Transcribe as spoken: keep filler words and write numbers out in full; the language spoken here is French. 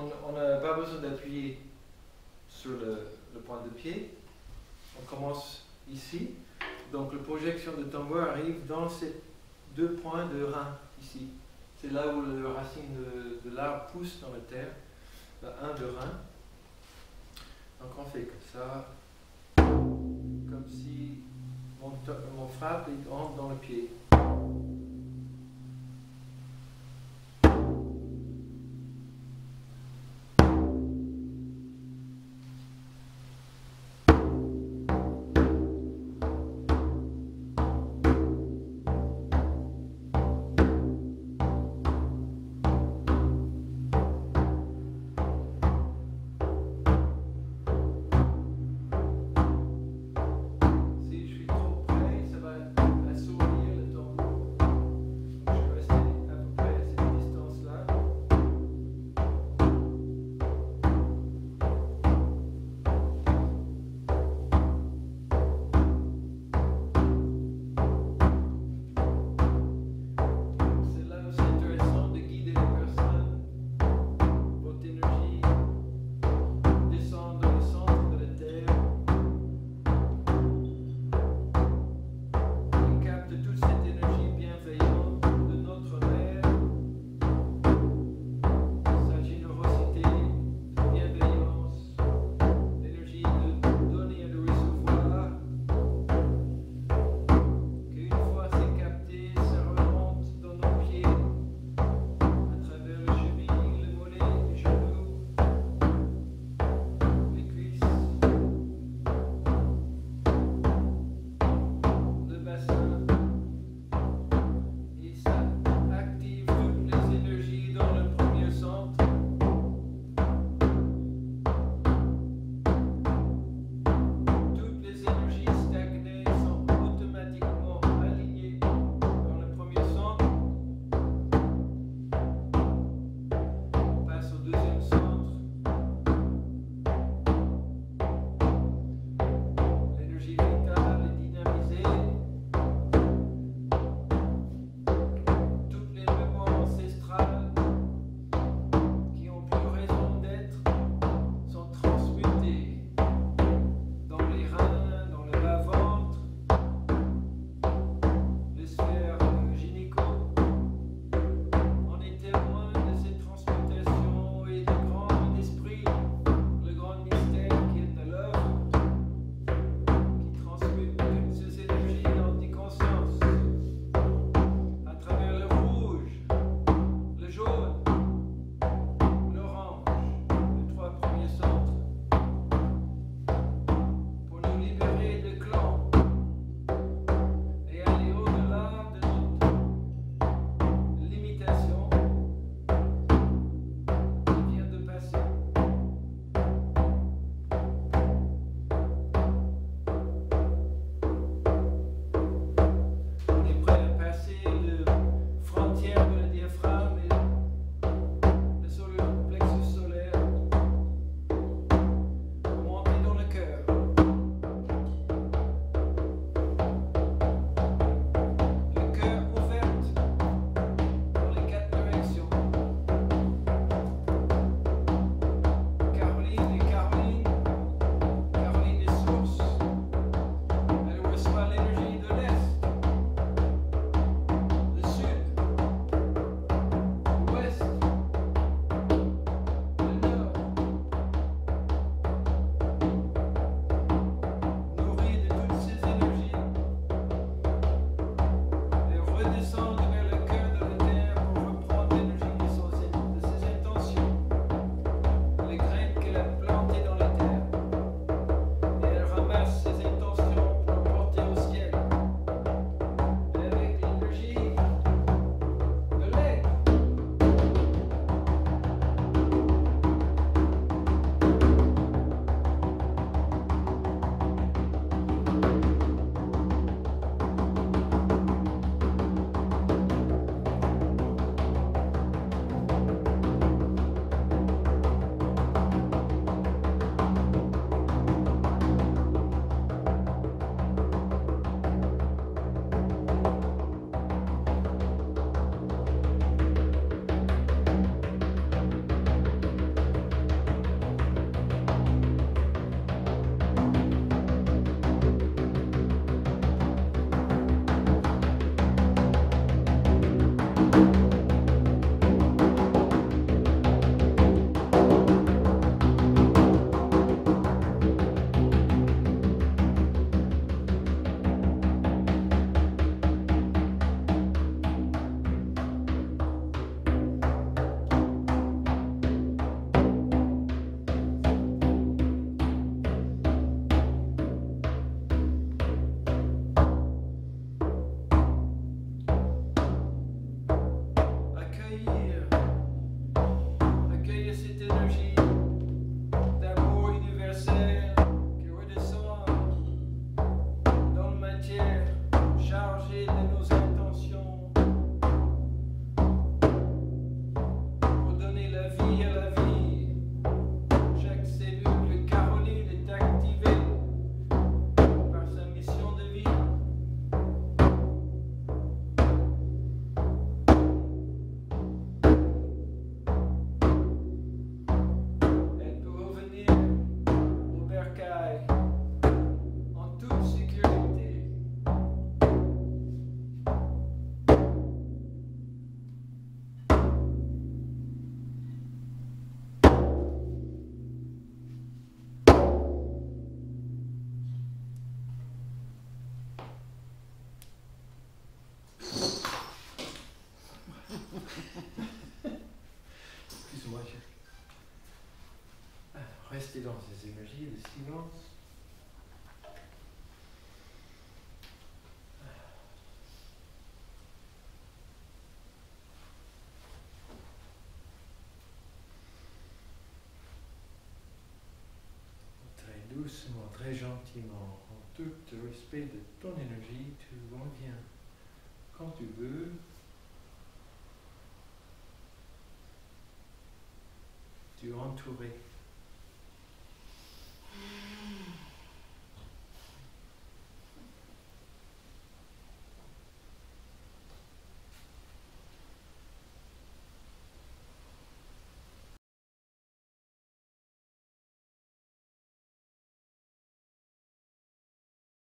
on, on a barbeuse d'appuyé sur le, le point de pied. On commence ici. Donc la projection de tango arrive dans ces deux points de rein ici. C'est là où la racine de, de l'arbre pousse dans la terre. Un de rein. Donc on fait comme ça. Comme si mon, mon frappe il rentre dans le pied. rester dans ces énergies, le silence. Doucement, très gentiment, en tout le respect de ton énergie, tu reviens quand tu veux. Tu es entouré